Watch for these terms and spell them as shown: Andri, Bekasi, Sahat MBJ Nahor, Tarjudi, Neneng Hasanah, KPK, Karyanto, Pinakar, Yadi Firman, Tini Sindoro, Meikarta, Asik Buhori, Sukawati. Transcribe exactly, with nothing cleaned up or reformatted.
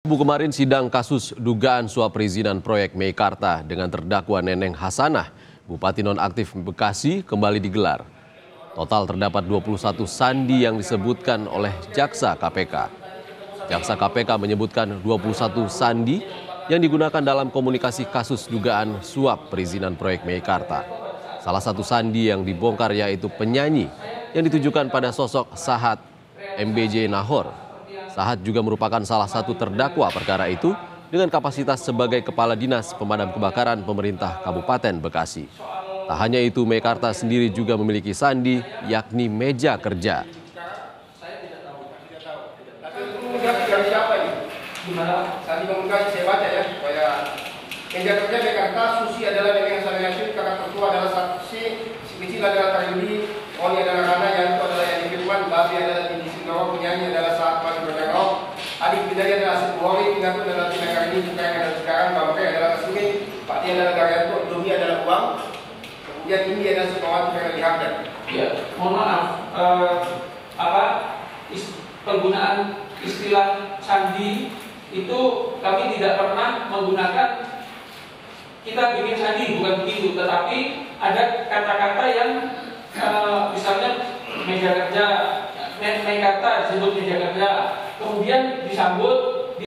Rabu kemarin sidang kasus dugaan suap perizinan proyek Meikarta dengan terdakwa Neneng Hasanah, Bupati Nonaktif Bekasi, kembali digelar. Total terdapat dua puluh satu sandi yang disebutkan oleh Jaksa K P K. Jaksa K P K menyebutkan dua puluh satu sandi yang digunakan dalam komunikasi kasus dugaan suap perizinan proyek Meikarta. Salah satu sandi yang dibongkar yaitu penyanyi yang ditujukan pada sosok Sahat M B J Nahor. Sahat juga merupakan salah satu terdakwa perkara itu dengan kapasitas sebagai Kepala Dinas Pemadam Kebakaran Pemerintah Kabupaten Bekasi. Tak hanya itu, Meikarta sendiri juga memiliki sandi, yakni meja kerja. Saya tidak tahu, tidak tahu. Tapi siapa ini? Sandi komunikasi saya baca ya, supaya meja kerja Meikarta, Susi adalah Neneng Hasanah, kakak tertua adalah saksi, si kecil adalah Tarjudi, Oli adalah Rana, Yanto adalah Yadi Firman, Babi adalah Tini Sindoro, penyanyi adalah Sahat. Adik bidanya adalah Asik Buhori, Pingaku adalah Pinakar ini, Buka yang ada sekarang, Bampai adalah Kasumi, Pak Tia adalah Karyanto, Domi adalah Uang, kemudian ini adalah Sukawati yang dihamkan. Ya, mohon maaf, eh, apa, is, penggunaan istilah sandi itu kami tidak pernah menggunakan, kita bikin sandi, bukan begitu, tetapi ada kata-kata yang eh, misalnya meja kerja, Meikarta disebut meja kerja, kemudian disambut